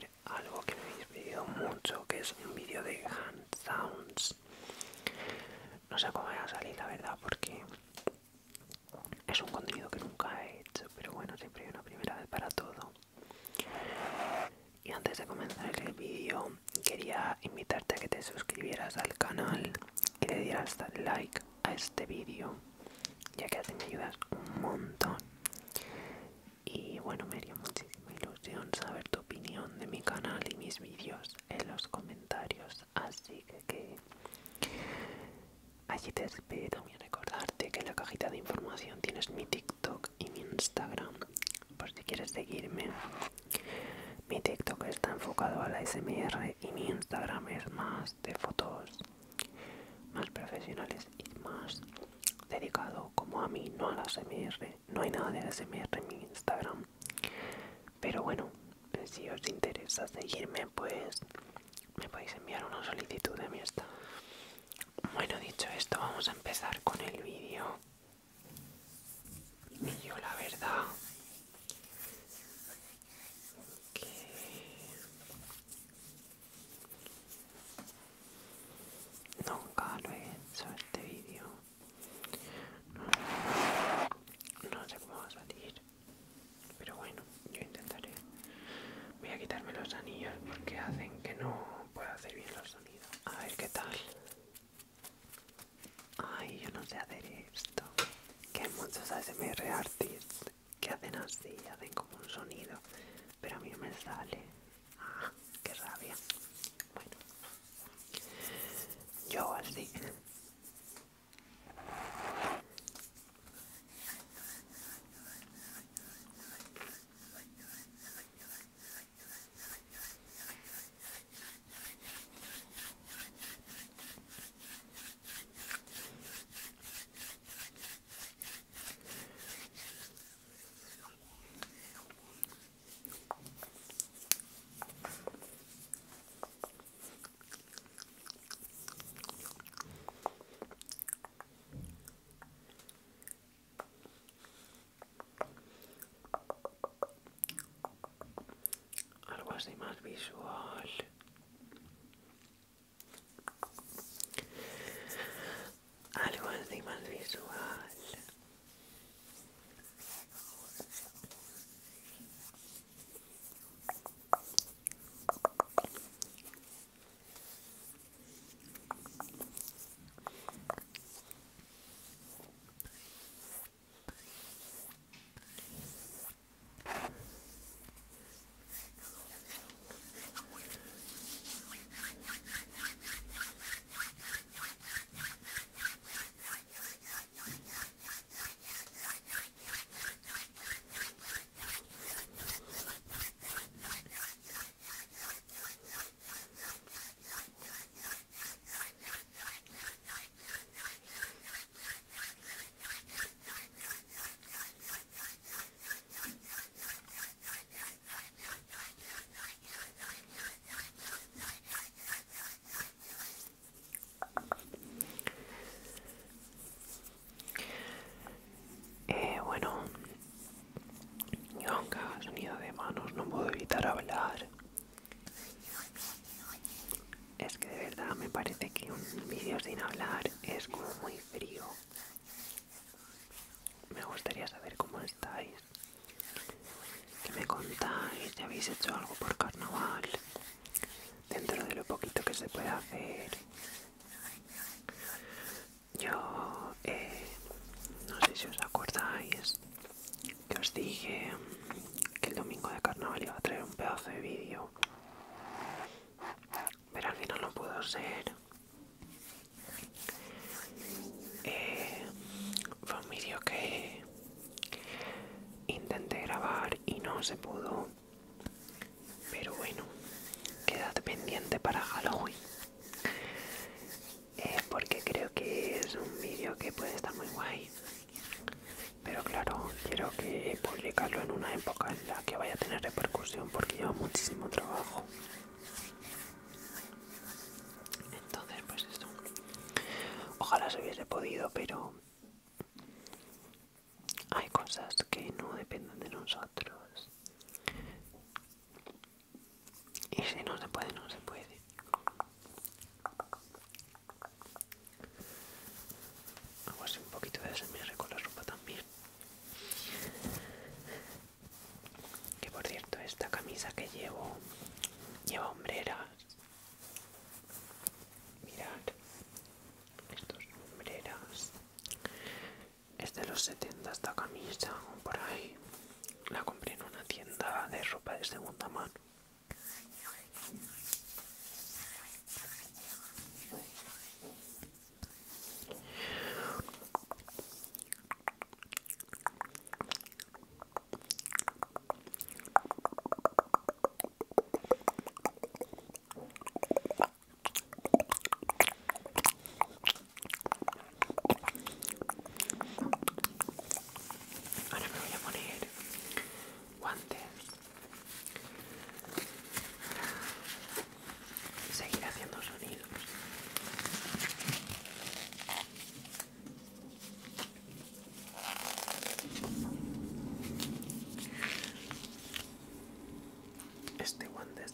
traer algo que me habéis pedido mucho, que es un vídeo de hand sounds. No sé cómo va a salir, la verdad, porque es un contenido que nunca he hecho, pero bueno, siempre hay una primera vez para todo. Y antes de comenzar el vídeo, quería invitarte a que te suscribieras al canal y le dieras like a este vídeo, ya que así me ayudas un montón. Y bueno, me haría muchísima ilusión saber tu opinión de mi canal y mis vídeos en los comentarios, así que allí te espero. También recordarte que en la cajita de información tienes mi TikTok y mi Instagram, por si quieres seguirme. Mi TikTok está enfocado a la ASMR y mi Instagram es más de fotos más profesionales y más dedicado como a mí, no a la ASMR. No hay nada de ASMR en mi Instagram, pero bueno, si os interesa seguirme, pues me podéis enviar una solicitud de mi Instagram. Bueno, dicho esto, vamos a empezar con el vídeo. Y yo, la verdad, nunca lo he hecho este vídeo. No sé cómo va a salir, pero bueno, yo intentaré. Voy a quitarme los anillos porque hacen que no pueda hacer bien los sonidos. A ver qué tal. Ay, yo no sé hacer esto. Que hay muchos ASMR artists que hacen así, hacen como un sonido, pero a mí no me sale. Ah, qué rabia. Bueno, yo así. Así más visual. Algo así más visual. No puedo evitar hablar. Es que de verdad me parece que un vídeo sin hablar es como muy frío. Me gustaría saber cómo estáis, que me contáis si habéis hecho algo por carnaval, dentro de lo poquito que se puede hacer. Yo no sé si os acordáis que os dije el domingo de carnaval iba a traer un pedazo de vídeo, pero al final no pudo ser. Fue un vídeo que intenté grabar y no se pudo, pero bueno, quedad pendiente para Halloween, porque creo que es un vídeo que puede estar muy guay. Pero claro, quiero que publicarlo en una época en la que vaya a tener repercusión, porque lleva muchísimo trabajo. Entonces, pues eso. Ojalá se hubiese podido, pero hay cosas que no dependen de nosotros.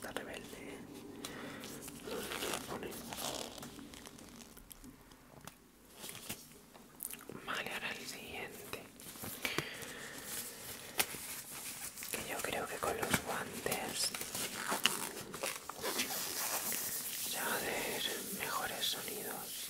está rebelde. ¿Dónde lo pone? Vale, ahora el siguiente. Que yo creo que con los guantes ya va a haber mejores sonidos.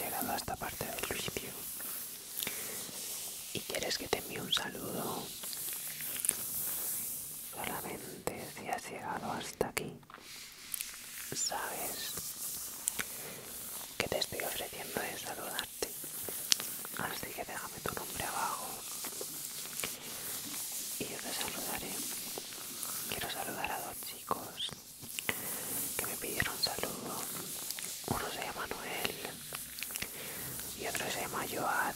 Llegado a esta parte del vídeo y quieres que te envíe un saludo, solamente si has llegado hasta aquí sabes que te estoy ofreciendo de saludarte, así que déjame tu nombre abajo y yo te saludaré. Quiero saludar a dos chicos que me pidieron saludo. Uno se llama Noel y otro se llama Joad.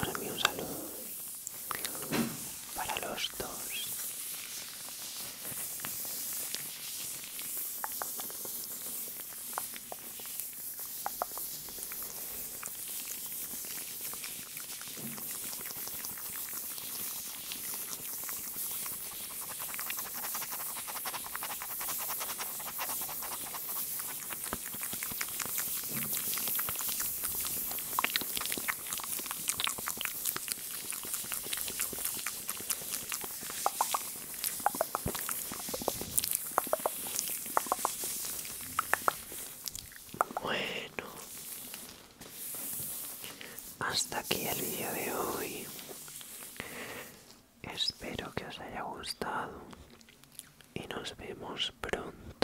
Os envío un saludo para los dos. Hasta aquí el vídeo de hoy. Espero que os haya gustado y nos vemos pronto.